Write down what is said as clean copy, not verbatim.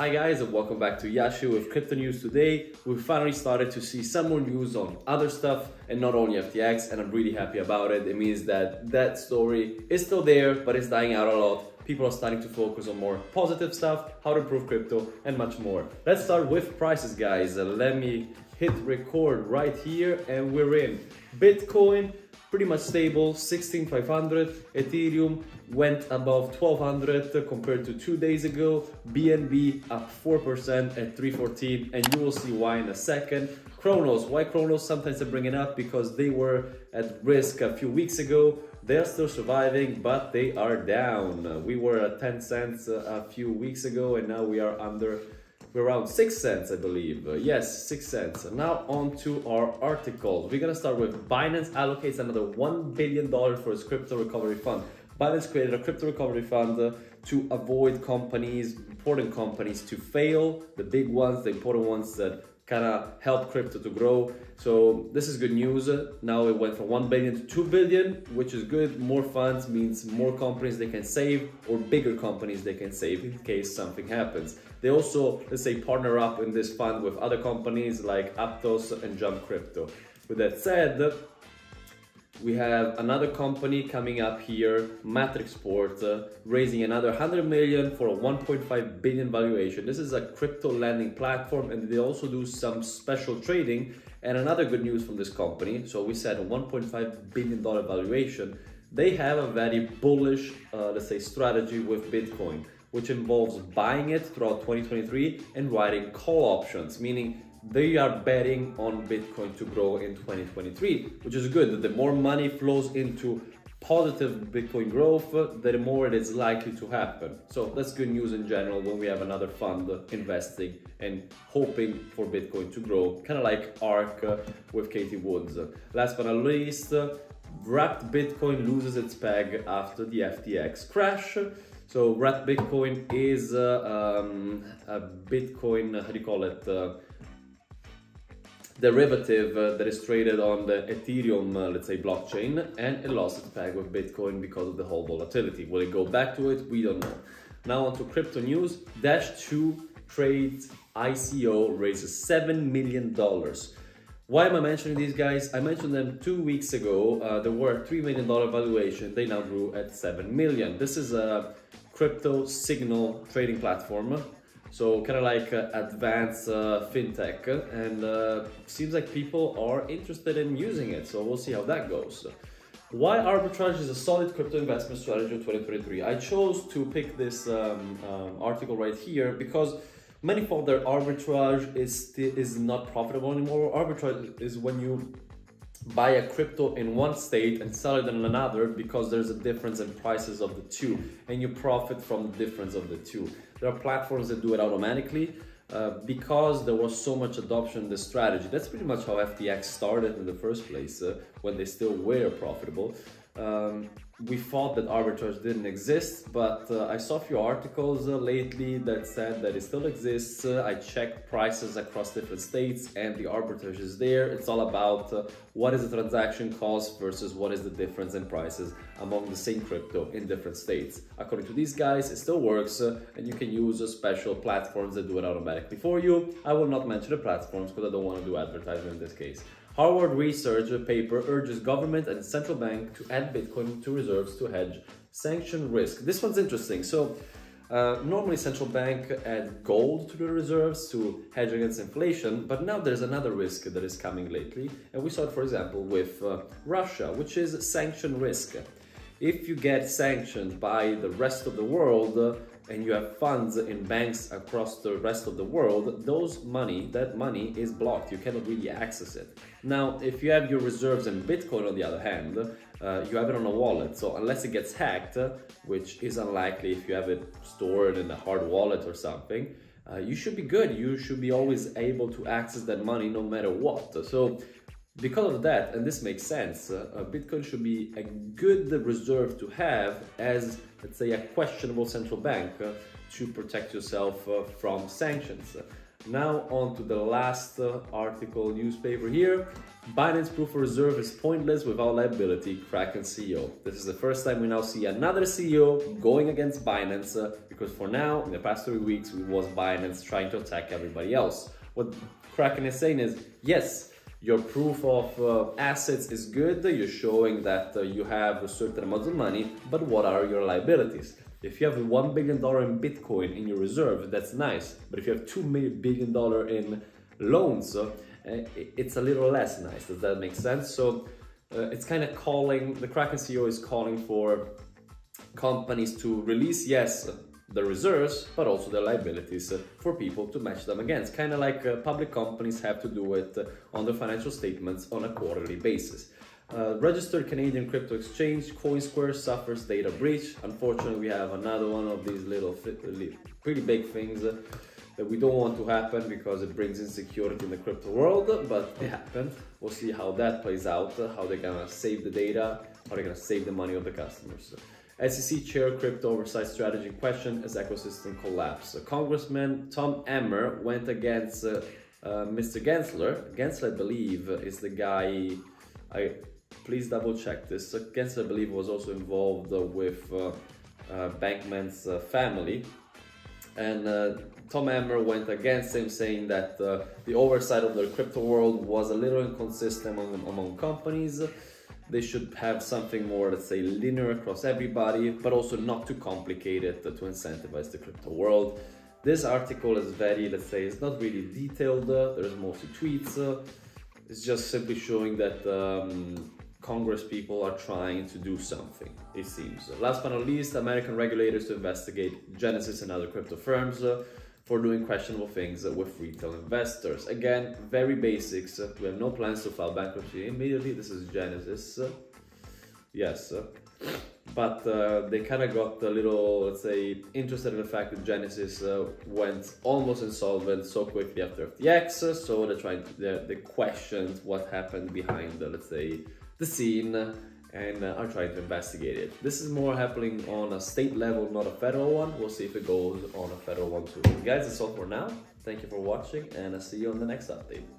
Hi guys, and welcome back to Yashu with Crypto News Today. We finally started to see some more news on other stuff and not only FTX, and I'm really happy about it. It means that story is still there, but it's dying out a lot. People are starting to focus on more positive stuff, how to improve crypto, and much more. Let's start with prices, guys. Let me hit record right here, and we're in. Bitcoin, pretty much stable, 16,500. Ethereum went above 1,200 compared to 2 days ago. BNB up 4% at 314, and you will see why in a second. Cronos, why Cronos? Sometimes I bring it up because they were at risk a few weeks ago. They're still surviving, but they are down. We were at 10 cents a few weeks ago, and now we are under around 6 cents, I believe. Yes, 6 cents. Now on to our articles. We're gonna start with Binance allocates another $1 billion for its crypto recovery fund. Binance created a crypto recovery fund to avoid companies, important companies, to fail. The big ones, the important ones that kind of help crypto to grow. So this is good news. Now it went from 1 billion to 2 billion, which is good. More funds means more companies they can save, or bigger companies they can save in case something happens. They also, let's say, partner up in this fund with other companies like Aptos and Jump Crypto. With that said, we have another company coming up here, Matrixport, raising another 100 million for a 1.5 billion valuation. This is a crypto lending platform, and they also do some special trading. And another good news from this company, so we said a $1.5 billion valuation. They have a very bullish, let's say, strategy with Bitcoin, which involves buying it throughout 2023 and writing call options, meaning they are betting on Bitcoin to grow in 2023, which is good. The more money flows into positive Bitcoin growth, the more it is likely to happen. So that's good news in general when we have another fund investing and hoping for Bitcoin to grow, kind of like ARK with Katie Woods. Last but not least, Wrapped Bitcoin loses its peg after the FTX crash. So Wrapped Bitcoin is a Bitcoin, how do you call it? Derivative that is traded on the Ethereum, let's say, blockchain, and it lost its peg with Bitcoin because of the whole volatility. Will it go back to it? We don't know. Now on to crypto news. Dash 2 Trade ICO raises $7 million. Why am I mentioning these guys? I mentioned them 2 weeks ago. They were a $3 million valuation. They now grew at $7 million. This is a crypto signal trading platform. So kind of like advanced fintech, and seems like people are interested in using it. So we'll see how that goes. Why arbitrage is a solid crypto investment strategy of 2023. I chose to pick this article right here because many thought that arbitrage is not profitable anymore. Arbitrage is when you buy a crypto in one state and sell it in another because there's a difference in prices of the two, and you profit from the difference of the two. There are platforms that do it automatically because there was so much adoption in this strategy. That's pretty much how FTX started in the first place, when they still were profitable. We thought that arbitrage didn't exist, but I saw a few articles lately that said that it still exists. I checked prices across different states, and the arbitrage is there. It's all about what is the transaction cost versus what is the difference in prices among the same crypto in different states. According to these guys, it still works, and you can use special platforms that do it automatically for you. I will not mention the platforms because I don't want to do advertisement in this case. Harvard research paper urges government and central bank to add Bitcoin to reserves to hedge sanction risk. This one's interesting. So normally central bank add gold to the reserves to hedge against inflation, but now there's another risk that is coming lately. And we saw it, for example, with Russia, which is sanction risk. If you get sanctioned by the rest of the world, and you have funds in banks across the rest of the world, that money is blocked. You cannot really access it. Now, if you have your reserves in Bitcoin, on the other hand, you have it on a wallet. So unless it gets hacked, which is unlikely if you have it stored in a hard wallet or something, you should be good. You should be always able to access that money no matter what. So because of that, and this makes sense, Bitcoin should be a good reserve to have as, let's say, a questionable central bank to protect yourself from sanctions. Now on to the last article newspaper here. Binance proof of reserve is pointless without liability, Kraken CEO. This is the first time we now see another CEO going against Binance, because for now, in the past 3 weeks, it was Binance trying to attack everybody else. What Kraken is saying is, yes, your proof of assets is good, you're showing that you have a certain amount of money, but what are your liabilities? If you have $1 billion in Bitcoin in your reserve, that's nice, but if you have $2 billion in loans, it's a little less nice. Does that make sense? So it's kind of calling, the Kraken CEO is calling for companies to release, yes, the reserves, but also the liabilities for people to match them against. Kind of like public companies have to do it on the financial statements on a quarterly basis. Registered Canadian crypto exchange CoinSquare suffers data breach. Unfortunately, we have another one of these little pretty big things that we don't want to happen because it brings insecurity in the crypto world, but it happened. We'll see how that plays out, how they're gonna save the data, how they're gonna save the money of the customers. SEC chair crypto oversight strategy question as ecosystem collapse. Congressman Tom Emmer went against Mr. Gensler. Gensler, I believe, is the guy. Please double check this. Gensler, I believe, was also involved with Bankman's family, and Tom Emmer went against him, saying that the oversight of the crypto world was a little inconsistent among companies. They should have something more, let's say, linear across everybody, but also not too complicated to incentivize the crypto world. This article is very, let's say, it's not really detailed. There's mostly tweets. It's just simply showing that Congress people are trying to do something, it seems. Last but not least, American regulators to investigate Genesis and other crypto firms for doing questionable things with retail investors. Again, very basics. We have no plans to file bankruptcy immediately. This is Genesis. Yes. But they kind of got a little, let's say, interested in the fact that Genesis went almost insolvent so quickly after FTX. So they're trying to, they questioned what happened behind, let's say, the scene, and are trying to investigate it. This is more happening on a state level, not a federal one. We'll see if it goes on a federal one too. Guys, that's all for now. Thank you for watching, and I'll see you on the next update.